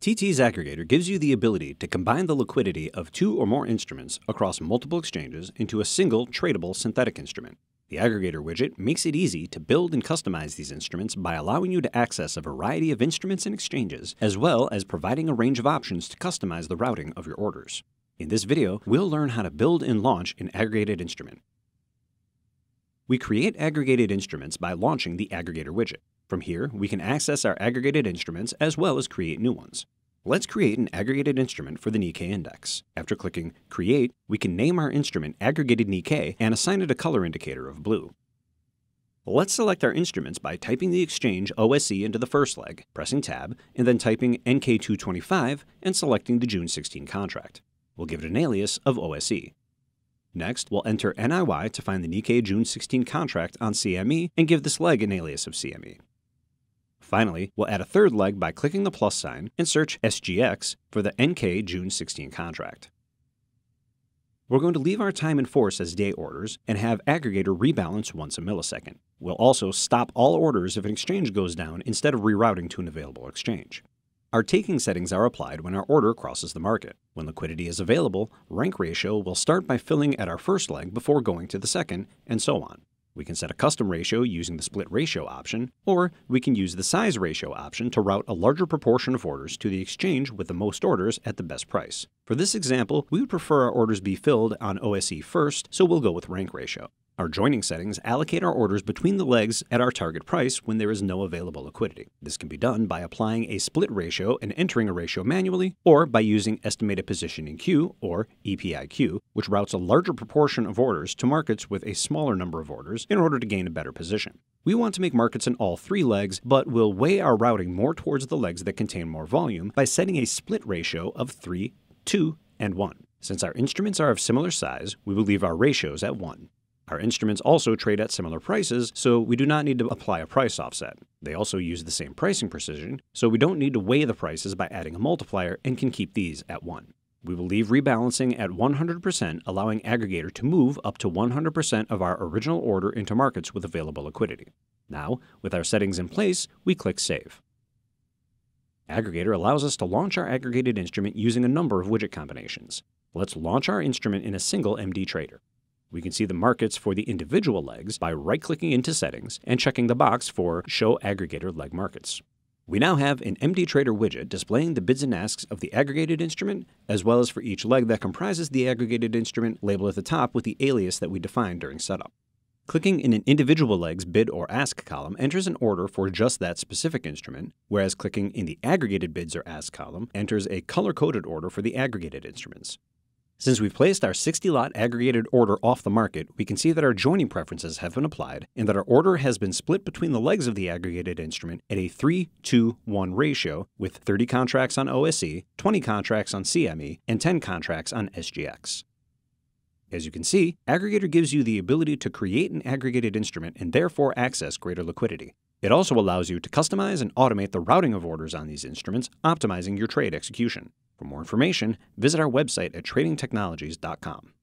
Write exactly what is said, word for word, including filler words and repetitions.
T T's aggregator gives you the ability to combine the liquidity of two or more instruments across multiple exchanges into a single tradable synthetic instrument. The aggregator widget makes it easy to build and customize these instruments by allowing you to access a variety of instruments and exchanges, as well as providing a range of options to customize the routing of your orders. In this video, we'll learn how to build and launch an aggregated instrument. We create aggregated instruments by launching the aggregator widget. From here, we can access our aggregated instruments as well as create new ones. Let's create an aggregated instrument for the Nikkei Index. After clicking Create, we can name our instrument Aggregated Nikkei and assign it a color indicator of blue. Let's select our instruments by typing the exchange O S E into the first leg, pressing Tab, and then typing N K two twenty-five and selecting the June sixteenth contract. We'll give it an alias of O S E. Next, we'll enter N I Y to find the Nikkei June sixteenth contract on C M E and give this leg an alias of C M E. Finally, we'll add a third leg by clicking the plus sign and search S G X for the N K June sixteenth contract. We're going to leave our time in force as day orders and have aggregator rebalance once a millisecond. We'll also stop all orders if an exchange goes down instead of rerouting to an available exchange. Our taking settings are applied when our order crosses the market. When liquidity is available, rank ratio will start by filling at our first leg before going to the second, and so on. We can set a custom ratio using the split ratio option, or we can use the size ratio option to route a larger proportion of orders to the exchange with the most orders at the best price. For this example, we would prefer our orders be filled on O S E first, so we'll go with rank ratio. Our joining settings allocate our orders between the legs at our target price when there is no available liquidity. This can be done by applying a split ratio and entering a ratio manually, or by using Estimated Position in Queue, or E P I Q, which routes a larger proportion of orders to markets with a smaller number of orders in order to gain a better position. We want to make markets in all three legs, but we'll weigh our routing more towards the legs that contain more volume by setting a split ratio of three, two, and one. Since our instruments are of similar size, we will leave our ratios at one. Our instruments also trade at similar prices, so we do not need to apply a price offset. They also use the same pricing precision, so we don't need to weigh the prices by adding a multiplier and can keep these at one. We will leave rebalancing at one hundred percent, allowing aggregator to move up to one hundred percent of our original order into markets with available liquidity. Now, with our settings in place, we click Save. Aggregator allows us to launch our aggregated instrument using a number of widget combinations. Let's launch our instrument in a single MDTrader. We can see the markets for the individual legs by right-clicking into Settings and checking the box for Show Aggregator Leg Markets. We now have an MDTrader widget displaying the bids and asks of the aggregated instrument, as well as for each leg that comprises the aggregated instrument, labeled at the top with the alias that we defined during setup. Clicking in an individual leg's bid or ask column enters an order for just that specific instrument, whereas clicking in the aggregated bids or ask column enters a color-coded order for the aggregated instruments. Since we've placed our sixty lot aggregated order off the market, we can see that our joining preferences have been applied and that our order has been split between the legs of the aggregated instrument at a three to one ratio, with thirty contracts on O S E, twenty contracts on C M E, and ten contracts on S G X. As you can see, aggregator gives you the ability to create an aggregated instrument and therefore access greater liquidity. It also allows you to customize and automate the routing of orders on these instruments, optimizing your trade execution. For more information, visit our website at trading technologies dot com.